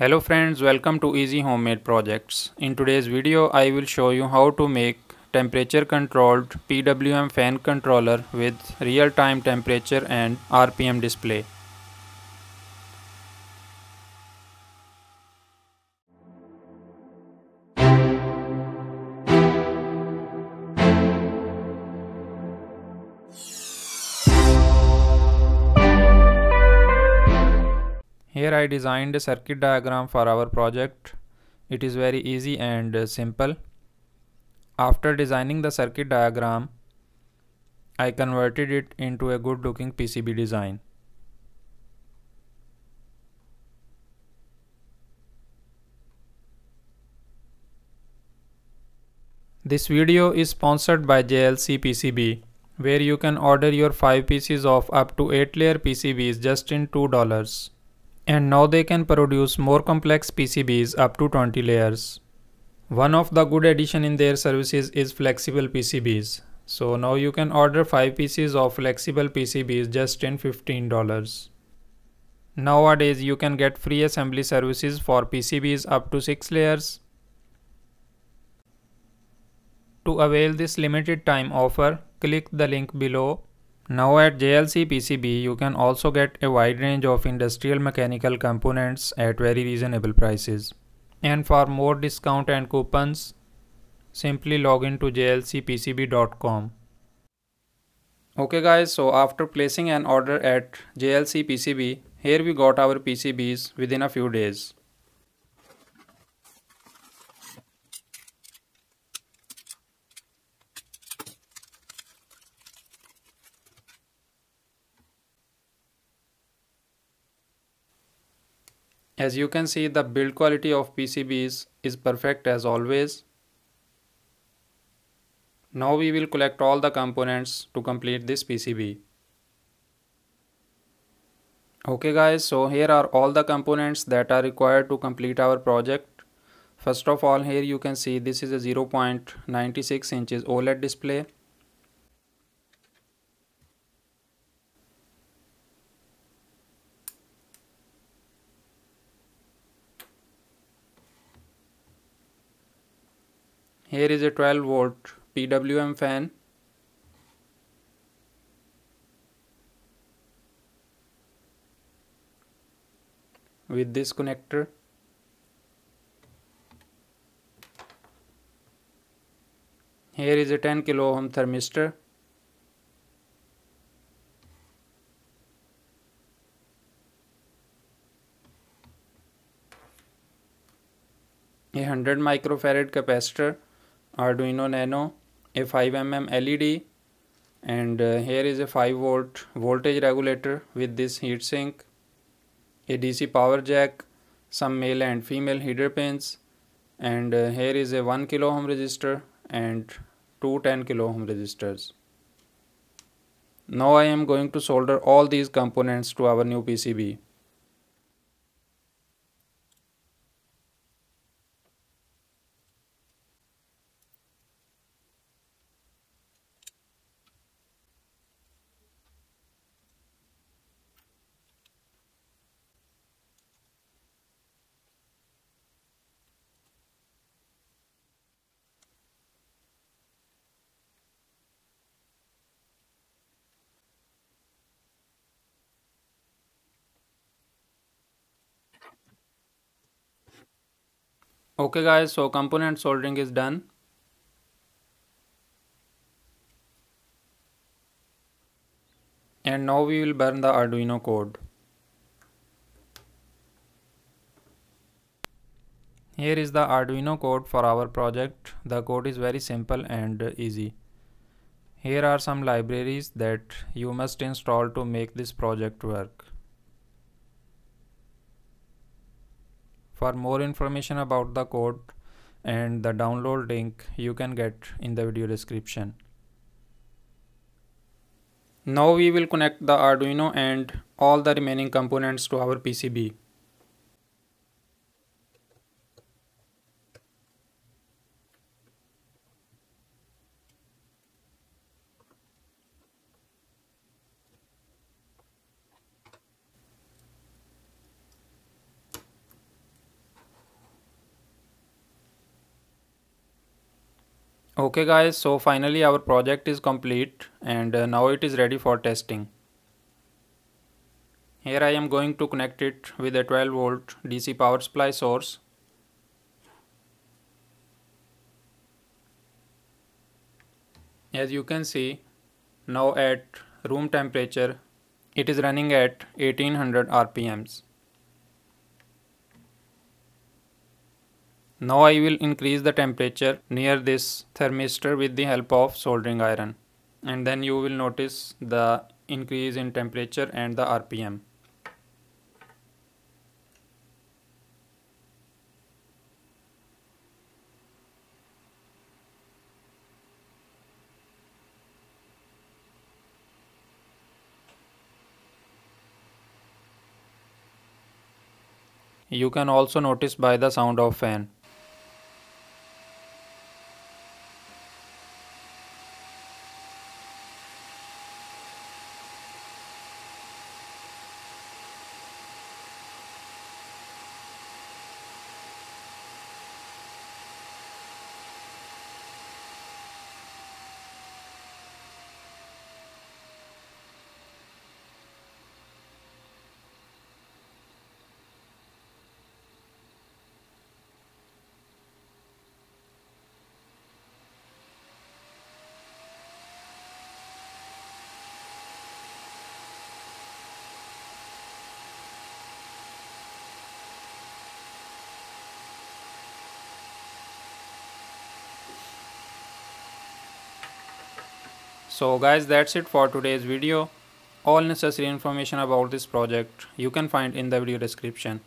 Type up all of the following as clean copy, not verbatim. Hello friends, welcome to Easy HomeMade Projects. In today's video I will show you how to make temperature controlled PWM fan controller with real-time temperature and RPM display. Here I designed a circuit diagram for our project. It is very easy and simple. After designing the circuit diagram, I converted it into a good looking PCB design. This video is sponsored by JLCPCB, where you can order your 5 pieces of up to 8 layer PCBs just in $2. And now they can produce more complex PCBs up to 20 layers. One of the good addition in their services is flexible PCBs. So now you can order 5 pieces of flexible PCBs just in $15. Nowadays you can get free assembly services for PCBs up to 6 layers. To avail this limited time offer, click the link below. Now at JLCPCB you can also get a wide range of industrial mechanical components at very reasonable prices. And for more discount and coupons, simply log in to jlcpcb.com. Okay guys, so after placing an order at JLCPCB, here we got our PCBs within a few days. As you can see, the build quality of PCBs is perfect as always. Now we will collect all the components to complete this PCB. Okay guys, so here are all the components that are required to complete our project. First of all, here you can see this is a 0.96 inches OLED display. Here is a 12-volt PWM fan. With this connector. Here is a 10 kilo ohm thermistor. A 100 microfarad capacitor. Arduino Nano, a 5 mm LED, and here is a 5-volt voltage regulator with this heatsink, a DC power jack, some male and female heater pins, and here is a 1 kilo ohm resistor and two 10 kilo ohm resistors. Now I am going to solder all these components to our new PCB. Okay guys, so component soldering is done. And now we will burn the Arduino code. Here is the Arduino code for our project. The code is very simple and easy. Here are some libraries that you must install to make this project work. For more information about the code and the download link, you can get in the video description. Now we will connect the Arduino and all the remaining components to our PCB. Okay guys, so finally our project is complete and now it is ready for testing. Here I am going to connect it with a 12-volt DC power supply source. As you can see, now at room temperature it is running at 1800 RPMs. Now I will increase the temperature near this thermistor with the help of soldering iron, and then you will notice the increase in temperature and the RPM. You can also notice by the sound of fan. So guys, that's it for today's video. All necessary information about this project you can find in the video description.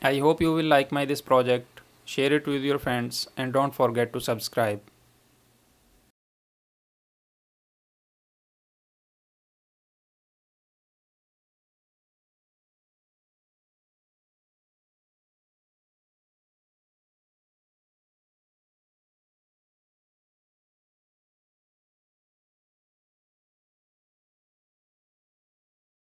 I hope you will like this project, share it with your friends, and don't forget to subscribe.